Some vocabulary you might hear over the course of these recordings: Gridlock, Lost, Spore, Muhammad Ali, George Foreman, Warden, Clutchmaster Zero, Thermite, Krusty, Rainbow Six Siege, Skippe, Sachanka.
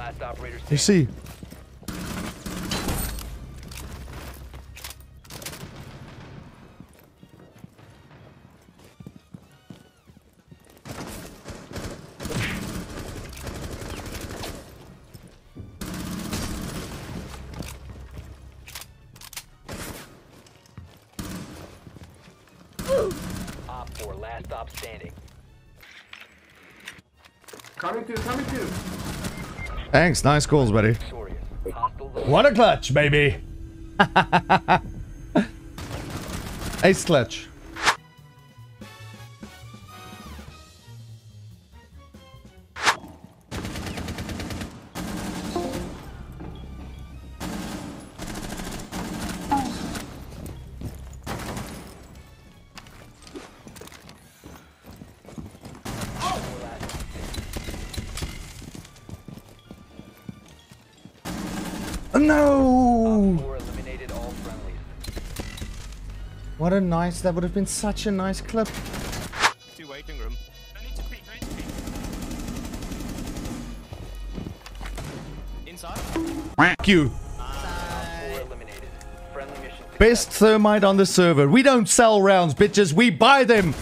Last operator standing. You see. Thanks, nice calls, buddy. What a clutch, baby! Ace clutch. What a nice, that would have been such a nice clip. Two waiting room. I need to peek, I need to peek. Inside. Fuck you. Eliminated. Friendly mission. Best Thermite on the server. We don't sell rounds, bitches. We buy them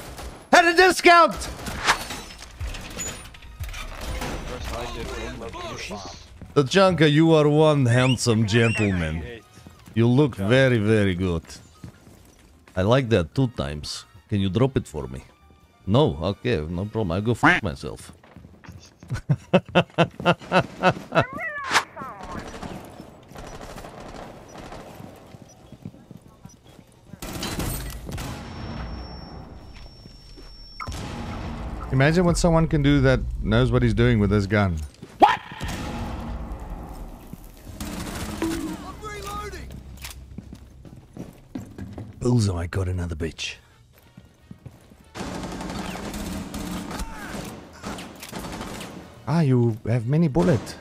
at a discount. Sachanka, you are one handsome gentleman. You look very, very good. I like that 2 times. Can you drop it for me? No, okay, no problem. I'll go fuck myself. Imagine what someone can do that knows what he's doing with his gun. What? Also, I got another bitch. Ah, you have many bullets.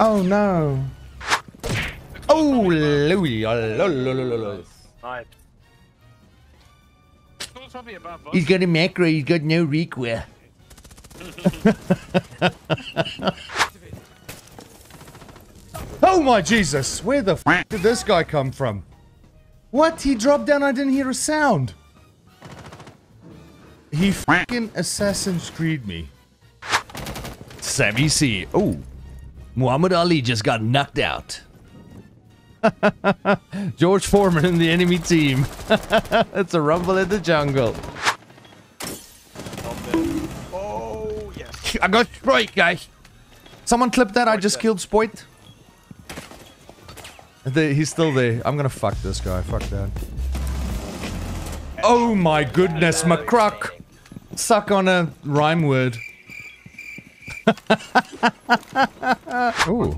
Oh no! Oh, Louie! He's got a macro. He's got no recoil. Oh my Jesus, where the f did this guy come from? What? He dropped down, I didn't hear a sound. He f***ing Assassin's Creed me. Sammy C. Oh, Muhammad Ali just got knocked out. George Foreman in the enemy team. It's a rumble in the jungle. I got Spoit, guys. Someone clipped that. I just killed Spoit. He's still there. I'm gonna fuck this guy. Fuck that. Oh my goodness, McCrock. Suck on a rhyme word. Ooh.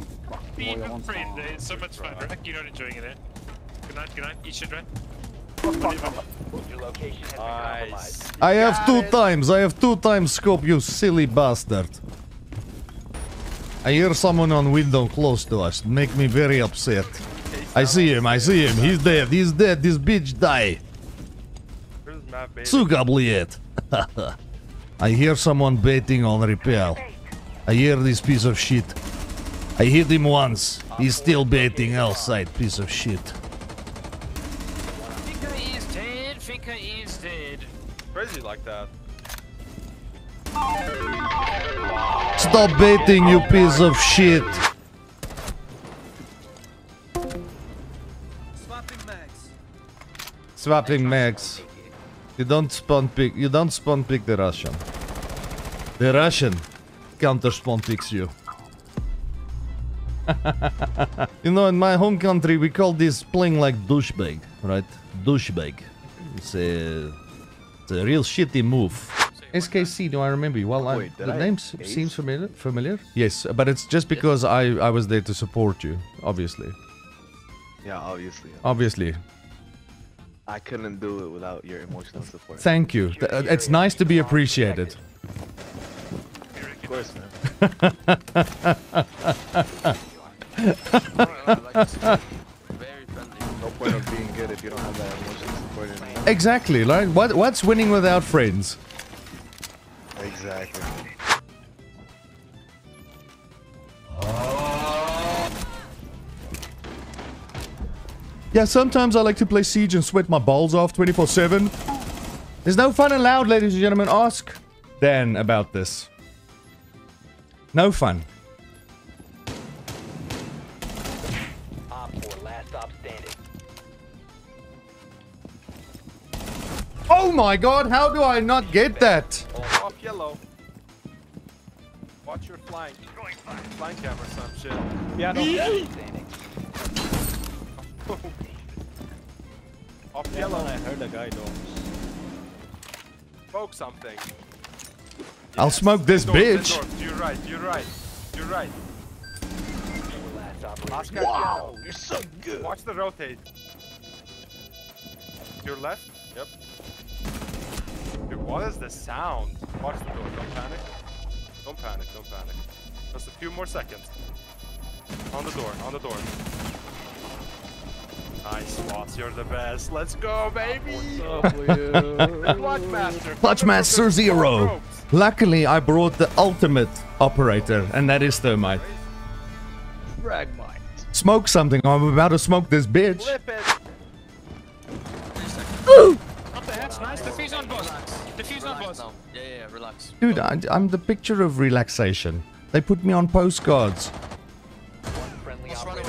Being a friend, it's so much fun, right? You're not enjoying it, eh? Good night, eat shit, right? Nice. I have 2 times. I have 2 times scope, you silly bastard. I hear someone on window close to us. Make me very upset. I see him. I see him. He's dead. He's dead. This bitch die. Suka, bled. I hear someone baiting on repel. I hear this piece of shit. I hit him once. He's still baiting outside. Piece of shit. Crazy like that. Stop baiting, you piece of shit. Swapping mags. Swapping mags. You don't spawn pick. You don't spawn pick the Russian. The Russian counter spawn picks you. You know, in my home country, we call this playing like douchebag, right? Douchebag. It's a real shitty move. SKC, do I remember you? Well, wait, the name seems familiar. Yes, but it's just because I was there to support you, obviously. Yeah, obviously. Obviously. I couldn't do it without your emotional support. Thank you. It's nice to be appreciated. Of course, man. Very friendly. point of being good if you don't have that emotion support anymore? Exactly, like, what's winning without friends? Exactly. Yeah, sometimes I like to play Siege and sweat my balls off 24/7. There's no fun allowed, ladies and gentlemen. Ask Dan about this. No fun. Oh my god, how do I not get that? Off yellow. Watch your flank. Flank camera, some shit. Yeah, no. Off yellow. I heard a guy though. Smoke something. I'll smoke this bitch. You're right, you're right, you're right. Wow, you're so good. Watch the rotate. Your left? Yep. Dude, what is the sound? Watch the door, don't panic. Don't panic, don't panic. Just a few more seconds. On the door, on the door. Nice, Watts, you're the best. Let's go, baby! What's up, Clutchmaster Zero! Luckily, I brought the ultimate operator, and that is Thermite. Fragmite. Smoke something, I'm about to smoke this bitch. Flip it. Ooh. Up the hatch, nice. Defuse on boss. Defuse on boss. No. Yeah, yeah, relax. Dude, I'm the picture of relaxation. They put me on postcards. One friendly operator.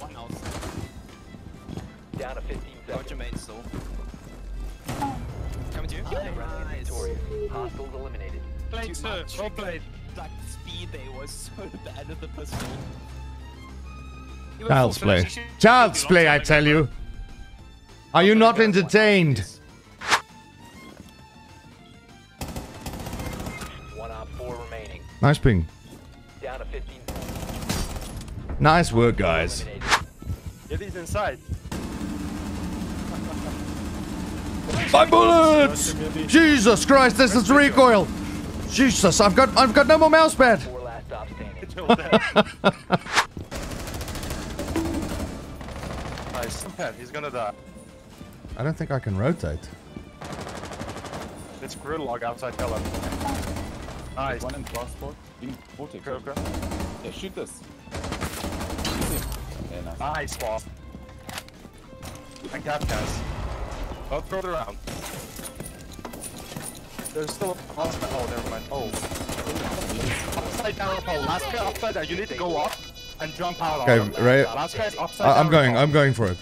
One house. Down to 15 seconds. Watch your main still. Coming to you. Hostiles eliminated. Blade, sir. Well played. Like the speed they was so bad at the pistol. Child's play. Child's play, I tell you. Are you not entertained? One up, four remaining. Nice ping. Down to 15. Nice work, guys. Get these inside. My bullets! Jesus Christ, this is recoil! Jesus, I've got no more mouse pad. Nice, he's gonna die. I don't think I can rotate. It's Gridlock outside yellow. Nice. One in crossbow. Yeah, shoot this. Yeah, nice boss. And cap guys. I'll throw it around. There's still a boss. Oh, never mind. Oh. Upside down. Last guy upside down. You need to go up and jump out. Okay, right. Last guy upside down. I'm going for it.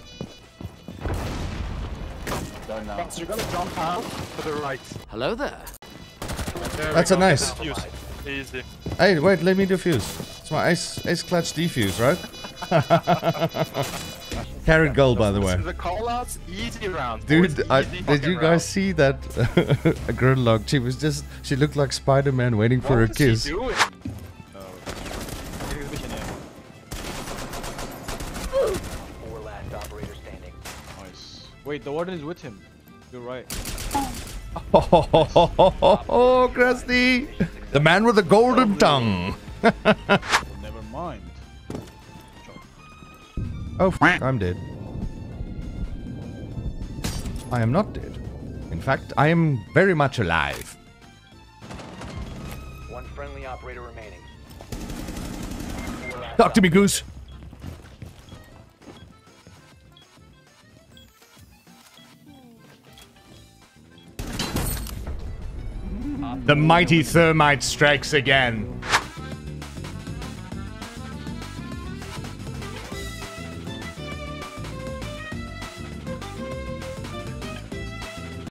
Don't know. So you're gonna jump out to the right. Hello there. That's a nice. Easy. Hey, wait. Let me defuse. It's my ace clutch defuse, right? Carried gold, by the way. The call-outs, easy round. Dude, did you guys see that? A Gridlock. She looked like Spider-Man waiting for her kiss. She doing? Oh. Four last operator standing. Nice. Wait, the Warden is with him. You're right. Oh, Krusty! The man with the golden tongue. Never mind. Oh, f**k, I'm dead. I am not dead. In fact, I am very much alive. One friendly operator remaining. Talk to me, Goose. The mighty Thermite strikes again.